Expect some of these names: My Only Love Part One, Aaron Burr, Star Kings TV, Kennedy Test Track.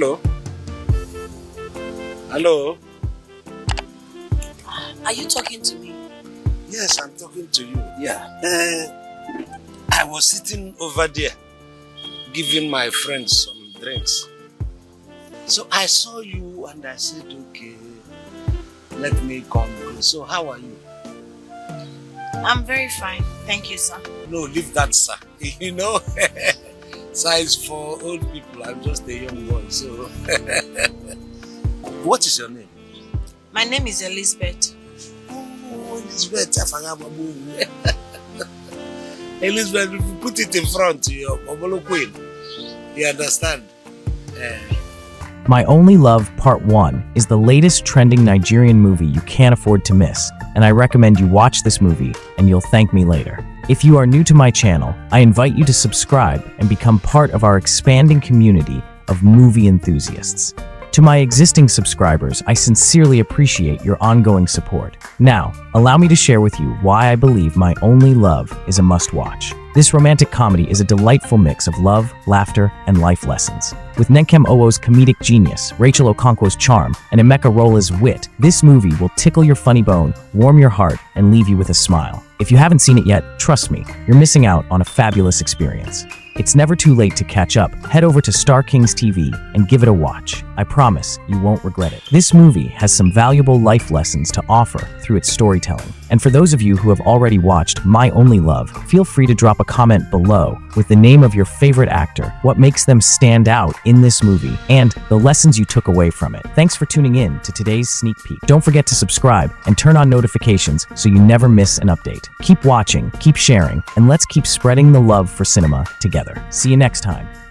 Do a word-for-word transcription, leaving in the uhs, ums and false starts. Hello? Hello? Are you talking to me? Yes, I'm talking to you. Yeah. Uh, I was sitting over there, giving my friends some drinks. So I saw you and I said, okay, let me come. So how are you? I'm very fine. Thank you, sir. No, leave that, sir. You know, sir is for old people. I'm just a young boy, so. What is your name? My name is Elizabeth. Oh, Elizabeth. I forgot my name. Elizabeth, if you put it in front, you're Obolo Queen. You understand? Uh, My Only Love Part One is the latest trending Nigerian movie you can't afford to miss, and I recommend you watch this movie and you'll thank me later. If you are new to my channel, I invite you to subscribe and become part of our expanding community of movie enthusiasts. To my existing subscribers, I sincerely appreciate your ongoing support. Now, allow me to share with you why I believe My Only Love is a must-watch. This romantic comedy is a delightful mix of love, laughter, and life lessons. With Nkem Owo's comedic genius, Rachel Okonkwo's charm, and Emeka Rola's wit, this movie will tickle your funny bone, warm your heart, and leave you with a smile. If you haven't seen it yet, trust me, you're missing out on a fabulous experience. It's never too late to catch up. Head over to Star Kings T V and give it a watch. I promise you won't regret it. This movie has some valuable life lessons to offer through its storytelling. And for those of you who have already watched My Only Love, feel free to drop a comment below with the name of your favorite actor, what makes them stand out in this movie, and the lessons you took away from it. Thanks for tuning in to today's sneak peek. Don't forget to subscribe and turn on notifications so you never miss an update. Keep watching, keep sharing, and let's keep spreading the love for cinema together. See you next time.